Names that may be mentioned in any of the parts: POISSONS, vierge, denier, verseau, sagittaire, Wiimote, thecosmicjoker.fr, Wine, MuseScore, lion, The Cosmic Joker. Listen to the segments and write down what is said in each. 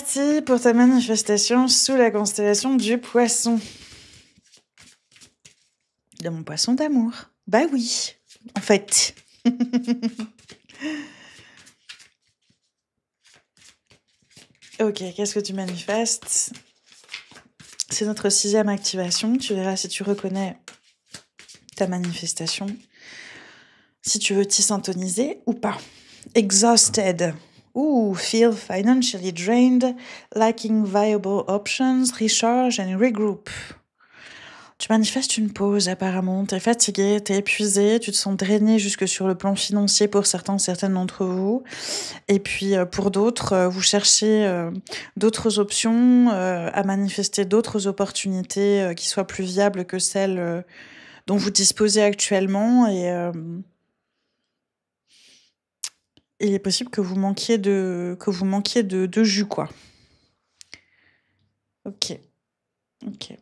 parti pour ta manifestation sous la constellation du poisson. De mon poisson d'amour. Bah oui, en fait. Ok, qu'est-ce que tu manifestes? C'est notre 6e activation. Tu verras si tu reconnais ta manifestation. Si tu veux t'y syntoniser ou pas. Exhausted. Ooh, feel financially drained, lacking viable options, recharge and regroup. Tu manifestes une pause apparemment, t'es fatigué, t'es épuisé, tu te sens drainé jusque sur le plan financier pour certaines d'entre vous. Et puis pour d'autres, vous cherchez d'autres options, à manifester d'autres opportunités qui soient plus viables que celles dont vous disposez actuellement et... il est possible que vous manquiez de jus, quoi. Ok. Ok.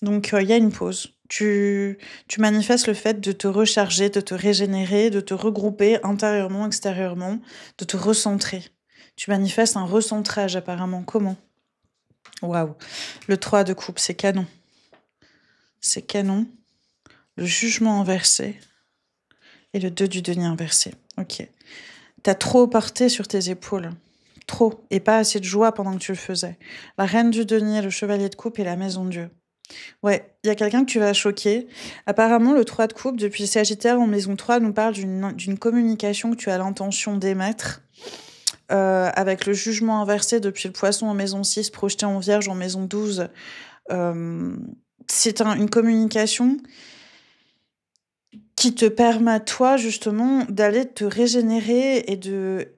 Donc, il y a une pause. Tu manifestes le fait de te recharger, de te régénérer, de te regrouper intérieurement, extérieurement, de te recentrer. Tu manifestes un recentrage, apparemment. Comment? Waouh. Le 3 de coupe, c'est canon. C'est canon. Le jugement inversé. Et le 2 du denier inversé. Ok. T'as trop porté sur tes épaules. Trop. Et pas assez de joie pendant que tu le faisais. La reine du denier, le chevalier de coupe et la maison Dieu. Ouais, il y a quelqu'un que tu vas choquer. Apparemment, le 3 de coupe, depuis Sagittaire en maison 3, nous parle d'une communication que tu as l'intention d'émettre. Avec le jugement inversé depuis le poisson en maison 6, projeté en vierge en maison 12. C'est une communication... qui te permet à toi, justement, d'aller te régénérer et de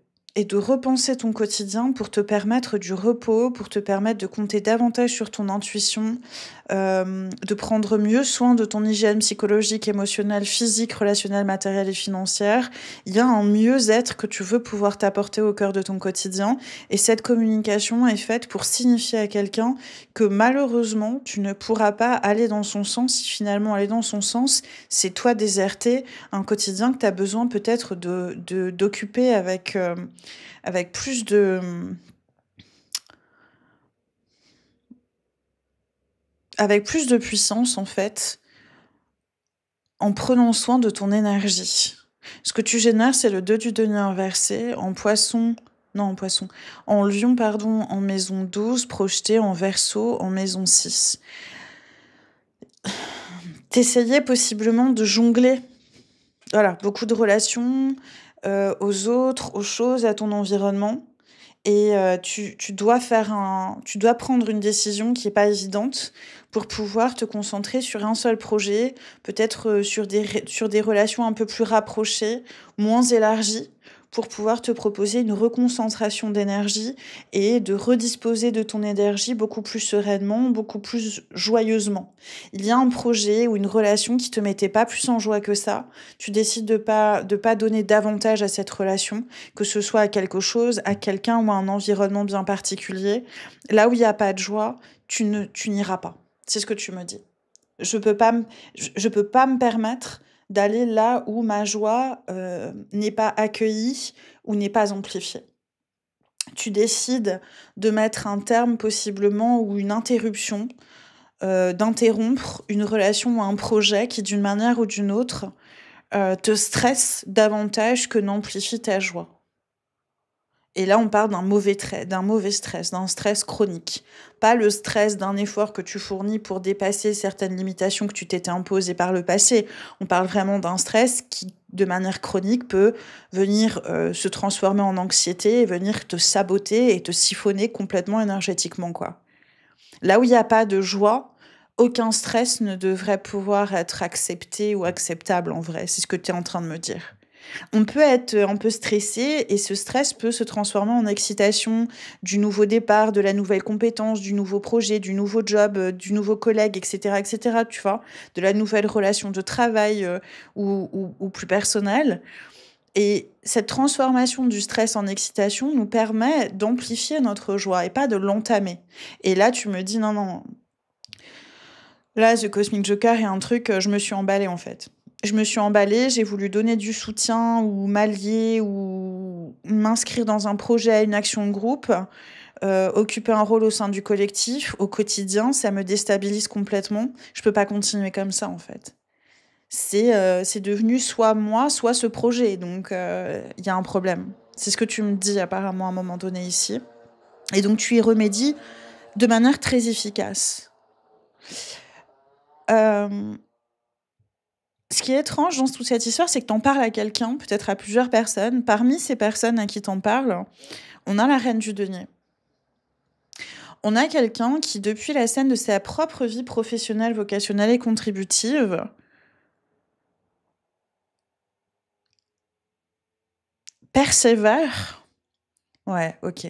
repenser ton quotidien pour te permettre du repos, pour te permettre de compter davantage sur ton intuition, de prendre mieux soin de ton hygiène psychologique, émotionnelle, physique, relationnelle, matérielle et financière. Il y a un mieux-être que tu veux pouvoir t'apporter au cœur de ton quotidien. Et cette communication est faite pour signifier à quelqu'un que malheureusement, tu ne pourras pas aller dans son sens. Si finalement aller dans son sens, c'est toi déserter un quotidien que tu as besoin peut-être d'occuper avec plus de... avec plus de puissance, en fait, en prenant soin de ton énergie. Ce que tu génères, c'est le 2 du denier inversé, en poisson... non, en poisson. En lion, pardon, en maison 12, projeté en verseau, en maison 6. T'essayais possiblement de jongler. Voilà, beaucoup de relations... aux autres, aux choses, à ton environnement. Et tu dois prendre une décision qui n'est pas évidente pour pouvoir te concentrer sur un seul projet, peut-être sur des relations un peu plus rapprochées, moins élargies, pour pouvoir te proposer une reconcentration d'énergie et de redisposer de ton énergie beaucoup plus sereinement, beaucoup plus joyeusement. Il y a un projet ou une relation qui te mettait pas plus en joie que ça. Tu décides de pas donner davantage à cette relation, que ce soit à quelque chose, à quelqu'un ou à un environnement bien particulier. Là où il n'y a pas de joie, tu n'iras pas. C'est ce que tu me dis. Je peux pas me permettre d'aller là où ma joie n'est pas accueillie ou n'est pas amplifiée. Tu décides de mettre un terme possiblement ou une interruption, d'interrompre une relation ou un projet qui d'une manière ou d'une autre te stresse davantage que n'amplifie ta joie. Et là, on parle d'un mauvais stress, d'un stress chronique. Pas le stress d'un effort que tu fournis pour dépasser certaines limitations que tu t'étais imposées par le passé. On parle vraiment d'un stress qui, de manière chronique, peut venir se transformer en anxiété et venir te saboter et te siphonner complètement énergétiquement, quoi. Là où il n'y a pas de joie, aucun stress ne devrait pouvoir être accepté ou acceptable en vrai. C'est ce que tu es en train de me dire. On peut être un peu stressé et ce stress peut se transformer en excitation du nouveau départ, de la nouvelle compétence, du nouveau projet, du nouveau job, du nouveau collègue, etc., etc., tu vois, de la nouvelle relation de travail ou plus personnelle. Et cette transformation du stress en excitation nous permet d'amplifier notre joie et pas de l'entamer. Et là, tu me dis non, non, là, The Cosmic Joker est un truc, je me suis emballée en fait. Je me suis emballée, j'ai voulu donner du soutien ou m'allier ou m'inscrire dans un projet, une action de groupe, occuper un rôle au sein du collectif, au quotidien, ça me déstabilise complètement. Je peux pas continuer comme ça, en fait. C'est devenu soit moi, soit ce projet. Donc, il y a un problème. C'est ce que tu me dis apparemment à un moment donné ici. Et donc, tu y remédies de manière très efficace. Ce qui est étrange dans toute cette histoire, c'est que tu en parles à quelqu'un, peut-être à plusieurs personnes. Parmi ces personnes à qui tu en parles, on a la reine du denier. On a quelqu'un qui, depuis la scène de sa propre vie professionnelle, vocationnelle et contributive, persévère. Ouais, ok.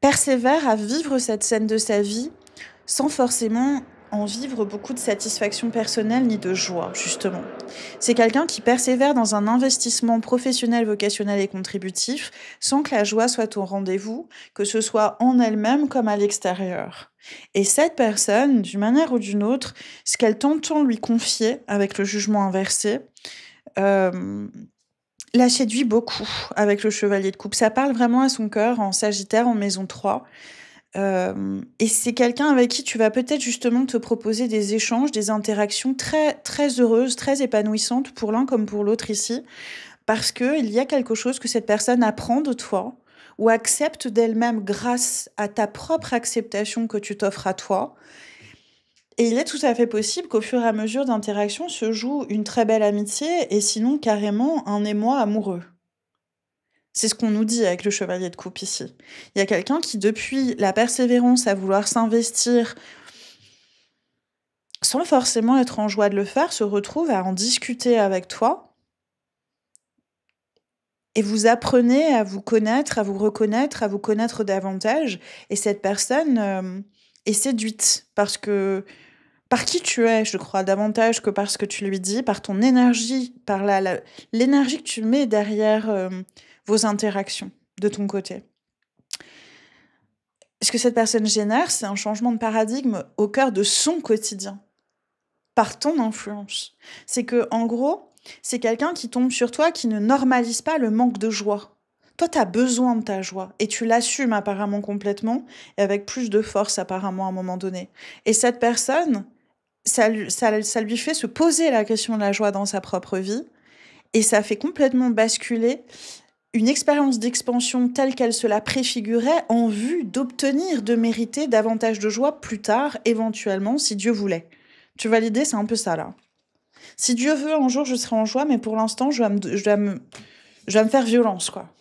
Persévère à vivre cette scène de sa vie sans forcément en vivre beaucoup de satisfaction personnelle ni de joie, justement. C'est quelqu'un qui persévère dans un investissement professionnel, vocationnel et contributif sans que la joie soit au rendez-vous, que ce soit en elle-même comme à l'extérieur. Et cette personne, d'une manière ou d'une autre, ce qu'elle t'entend lui confier avec le jugement inversé, la séduit beaucoup avec le chevalier de coupe. Ça parle vraiment à son cœur en Sagittaire, en maison 3. Et c'est quelqu'un avec qui tu vas peut-être justement te proposer des échanges, des interactions très, très heureuses, très épanouissantes pour l'un comme pour l'autre ici, parce qu'il y a quelque chose que cette personne apprend de toi ou accepte d'elle-même grâce à ta propre acceptation que tu t'offres à toi. Et il est tout à fait possible qu'au fur et à mesure d'interactions se joue une très belle amitié et sinon carrément un émoi amoureux. C'est ce qu'on nous dit avec le chevalier de coupe ici. Il y a quelqu'un qui, depuis la persévérance à vouloir s'investir sans forcément être en joie de le faire, se retrouve à en discuter avec toi et vous apprenez à vous connaître, à vous reconnaître, à vous connaître davantage. Et cette personne est séduite parce que par qui tu es, je crois, davantage que par ce que tu lui dis, par ton énergie, par l'énergie que tu mets derrière vos interactions de ton côté. Ce que cette personne génère, c'est un changement de paradigme au cœur de son quotidien, par ton influence. C'est que, en gros, c'est quelqu'un qui tombe sur toi qui ne normalise pas le manque de joie. Toi, tu as besoin de ta joie et tu l'assumes apparemment complètement et avec plus de force apparemment à un moment donné. Et cette personne, ça lui fait se poser la question de la joie dans sa propre vie et ça fait complètement basculer une expérience d'expansion telle qu'elle se la préfigurait en vue d'obtenir, de mériter davantage de joie plus tard, éventuellement, si Dieu voulait. Tu vois l'idée, c'est un peu ça, là. Si Dieu veut, un jour, je serai en joie, mais pour l'instant, je dois me faire violence, quoi.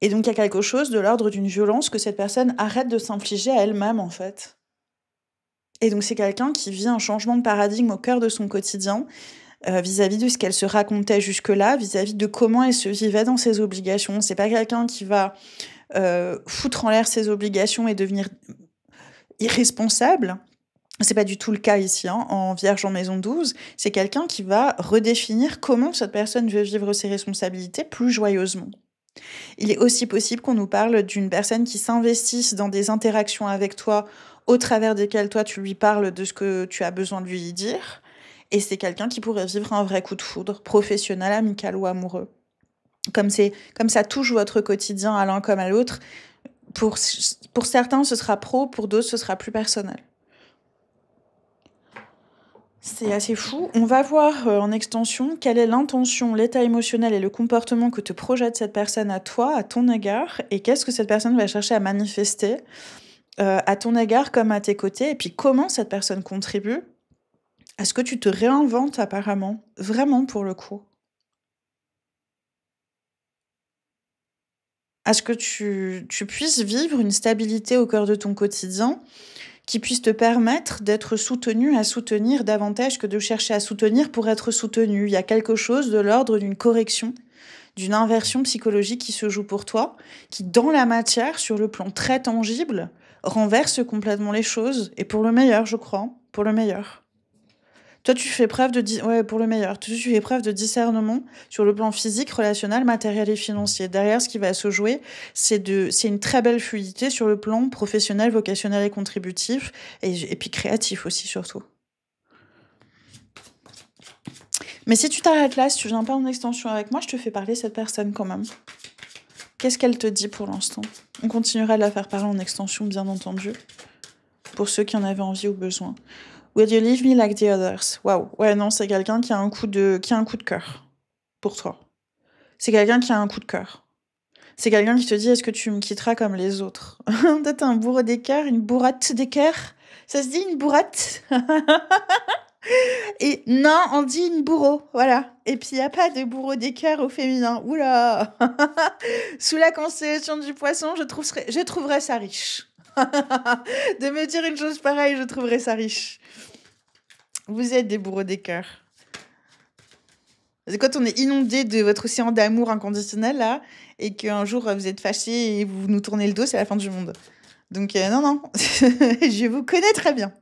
Et donc, il y a quelque chose de l'ordre d'une violence que cette personne arrête de s'infliger à elle-même, en fait. Et donc, c'est quelqu'un qui vit un changement de paradigme au cœur de son quotidien, vis-à-vis de ce qu'elle se racontait jusque-là, vis-à-vis de comment elle se vivait dans ses obligations. C'est pas quelqu'un qui va foutre en l'air ses obligations et devenir irresponsable. C'est pas du tout le cas ici, hein, en Vierge en maison 12. C'est quelqu'un qui va redéfinir comment cette personne veut vivre ses responsabilités plus joyeusement. Il est aussi possible qu'on nous parle d'une personne qui s'investisse dans des interactions avec toi au travers desquelles toi tu lui parles de ce que tu as besoin de lui dire. Et c'est quelqu'un qui pourrait vivre un vrai coup de foudre, professionnel, amical ou amoureux. Comme ça touche votre quotidien à l'un comme à l'autre, pour certains ce sera pro, pour d'autres ce sera plus personnel. C'est assez fou. On va voir en extension quelle est l'intention, l'état émotionnel et le comportement que te projette cette personne à toi, à ton égard, et qu'est-ce que cette personne va chercher à manifester à ton égard comme à tes côtés, et puis comment cette personne contribue. Est-ce que tu te réinventes apparemment, vraiment pour le coup? Est-ce que tu puisses vivre une stabilité au cœur de ton quotidien qui puisse te permettre d'être soutenu à soutenir davantage que de chercher à soutenir pour être soutenu? Il y a quelque chose de l'ordre d'une correction, d'une inversion psychologique qui se joue pour toi, qui dans la matière, sur le plan très tangible, renverse complètement les choses, et pour le meilleur, je crois, pour le meilleur. Toi, tu fais preuve de... Ouais, pour le meilleur. Tu fais preuve de discernement sur le plan physique, relationnel, matériel et financier. Derrière, ce qui va se jouer, c'est une très belle fluidité sur le plan professionnel, vocationnel et contributif, et puis créatif aussi, surtout. Mais si tu t'arrêtes là, si tu viens pas en extension avec moi, je te fais parler cette personne quand même. Qu'est-ce qu'elle te dit pour l'instant? On continuera de la faire parler en extension, bien entendu, pour ceux qui en avaient envie ou besoin. Will you leave me like the others? Waouh, ouais, non, c'est quelqu'un qui a un coup de cœur pour toi. C'est quelqu'un qui a un coup de cœur. C'est quelqu'un qui te dit, est-ce que tu me quitteras comme les autres? Toi, t'es un bourreau d'équerre, une bourrate d'équerre. Ça se dit une bourrate? Et non, on dit une bourreau, voilà. Et puis, il n'y a pas de bourreau d'équerre au féminin. Oula. Sous la constellation du poisson, je trouverais ça riche. De me dire une chose pareille, je trouverais ça riche. Vous êtes des bourreaux d'équerre. Quand on est inondé de votre océan d'amour inconditionnel, là, et qu'un jour, vous êtes fâché et vous nous tournez le dos, c'est la fin du monde. Donc, non, non, je vous connais très bien.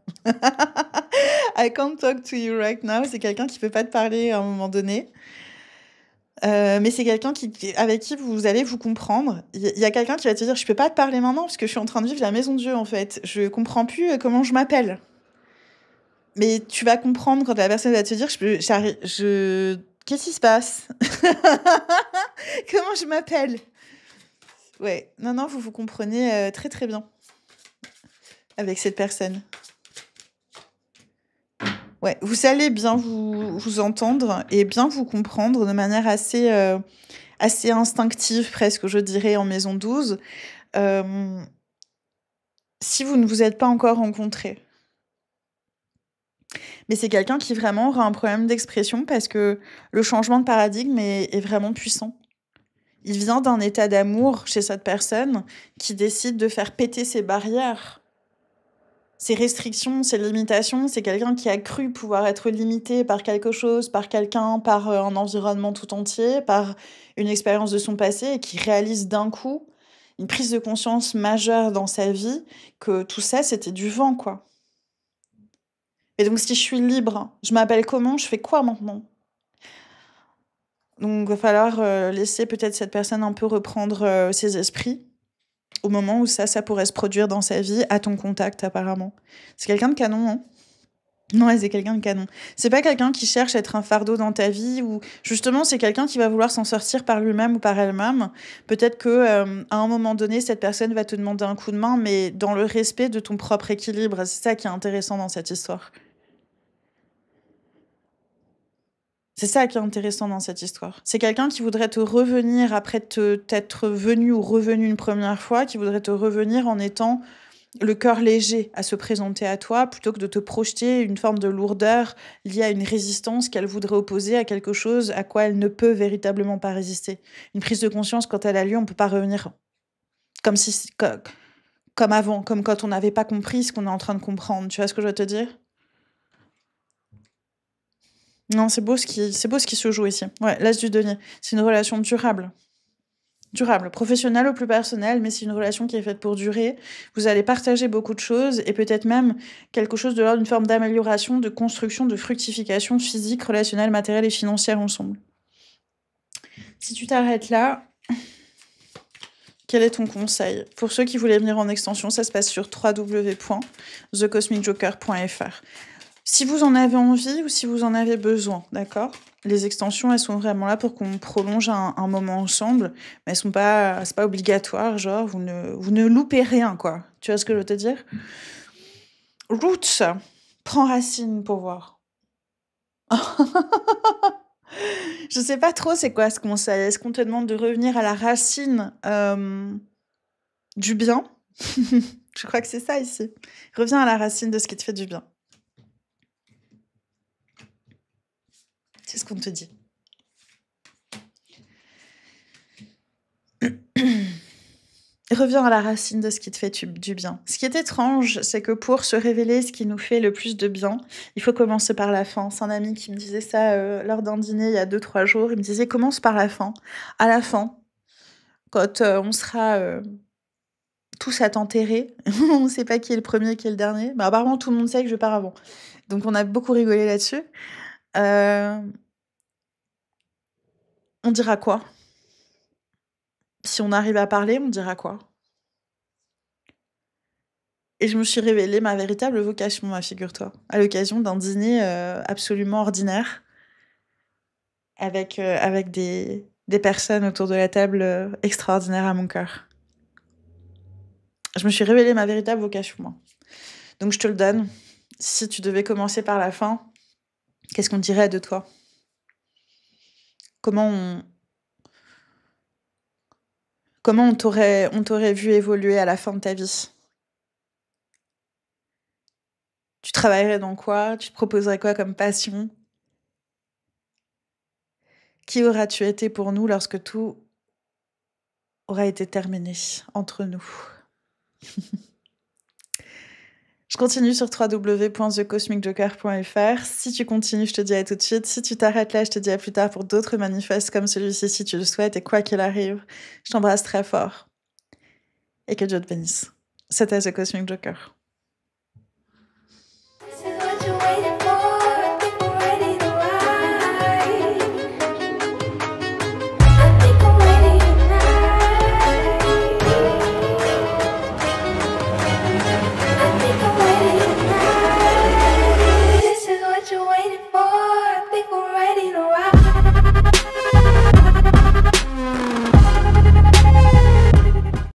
I can't talk to you right now. C'est quelqu'un qui ne peut pas te parler à un moment donné. Mais c'est quelqu'un avec qui vous allez vous comprendre. Il y a quelqu'un qui va te dire, je ne peux pas te parler maintenant parce que je suis en train de vivre la maison de Dieu, en fait. Je ne comprends plus comment je m'appelle. Mais tu vas comprendre quand la personne va te dire, qu'est-ce qui se passe? Comment je m'appelle? Ouais, non, non, vous vous comprenez très, très bien avec cette personne. Ouais, vous allez bien vous entendre et bien vous comprendre de manière assez, assez instinctive, presque, je dirais, en maison 12. Si vous ne vous êtes pas encore rencontrés. Mais c'est quelqu'un qui vraiment aura un problème d'expression parce que le changement de paradigme est vraiment puissant. Il vient d'un état d'amour chez cette personne qui décide de faire péter ses barrières, ses restrictions, ses limitations. C'est quelqu'un qui a cru pouvoir être limité par quelque chose, par quelqu'un, par un environnement tout entier, par une expérience de son passé et qui réalise d'un coup une prise de conscience majeure dans sa vie que tout ça, c'était du vent, quoi. Et donc, si je suis libre, je m'appelle comment? Je fais quoi maintenant? Donc, il va falloir laisser peut-être cette personne un peu reprendre ses esprits au moment où ça pourrait se produire dans sa vie, à ton contact, apparemment. C'est quelqu'un de canon, hein? Non, ouais, c'est quelqu'un de canon. C'est pas quelqu'un qui cherche à être un fardeau dans ta vie ou... Justement, c'est quelqu'un qui va vouloir s'en sortir par lui-même ou par elle-même. Peut-être que à un moment donné, cette personne va te demander un coup de main, mais dans le respect de ton propre équilibre. C'est ça qui est intéressant dans cette histoire. C'est ça qui est intéressant dans cette histoire. C'est quelqu'un qui voudrait te revenir après t'être venu ou revenu une première fois, qui voudrait te revenir en étant le cœur léger à se présenter à toi, plutôt que de te projeter une forme de lourdeur liée à une résistance qu'elle voudrait opposer à quelque chose à quoi elle ne peut véritablement pas résister. Une prise de conscience, quand elle a lieu, on ne peut pas revenir comme avant, comme quand on n'avait pas compris ce qu'on est en train de comprendre. Tu vois ce que je veux te dire ? Non, c'est beau ce qui se joue ici. Ouais, l'as du denier. C'est une relation durable. Durable, professionnelle ou plus personnelle, mais c'est une relation qui est faite pour durer. Vous allez partager beaucoup de choses et peut-être même quelque chose de l'ordre d'une forme d'amélioration, de construction, de fructification physique, relationnelle, matérielle et financière ensemble. Si tu t'arrêtes là, quel est ton conseil? Pour ceux qui voulaient venir en extension, ça se passe sur www.thecosmicjoker.fr. Si vous en avez envie ou si vous en avez besoin, d'accord? Les extensions, elles sont vraiment là pour qu'on prolonge un moment ensemble, mais elles sont pas, c'est pas obligatoire, genre, vous ne loupez rien, quoi. Tu vois ce que je veux te dire? Roots, prends racine pour voir. Je sais pas trop c'est quoi ce conseil. Est-ce qu'on te demande de revenir à la racine du bien? Je crois que c'est ça ici. Reviens à la racine de ce qui te fait du bien. C'est ce qu'on te dit. Reviens à la racine de ce qui te fait du bien. Ce qui est étrange, c'est que pour se révéler ce qui nous fait le plus de bien, il faut commencer par la fin. C'est un ami qui me disait ça lors d'un dîner il y a 2-3 jours. Il me disait, commence par la fin. À la fin, quand on sera tous à t'enterrer, on ne sait pas qui est le premier, qui est le dernier. Mais apparemment, tout le monde sait que je pars avant. Donc, on a beaucoup rigolé là-dessus. On dira quoi? Si on arrive à parler, on dira quoi? Et je me suis révélée ma véritable vocation, figure-toi, à l'occasion d'un dîner absolument ordinaire avec des personnes autour de la table extraordinaires à mon cœur. Je me suis révélée ma véritable vocation, moi. Donc je te le donne. Si tu devais commencer par la fin, qu'est-ce qu'on dirait de toi? Comment on t'aurait vu évoluer à la fin de ta vie? Tu travaillerais dans quoi? Tu te proposerais quoi comme passion? Qui auras-tu été pour nous lorsque tout aura été terminé entre nous? Je continue sur www.thecosmicjoker.fr. Si tu continues, je te dis à tout de suite. Si tu t'arrêtes là, je te dis à plus tard pour d'autres manifestes comme celui-ci si tu le souhaites. Et quoi qu'il arrive, je t'embrasse très fort. Et que Dieu te bénisse. C'était The Cosmic Joker.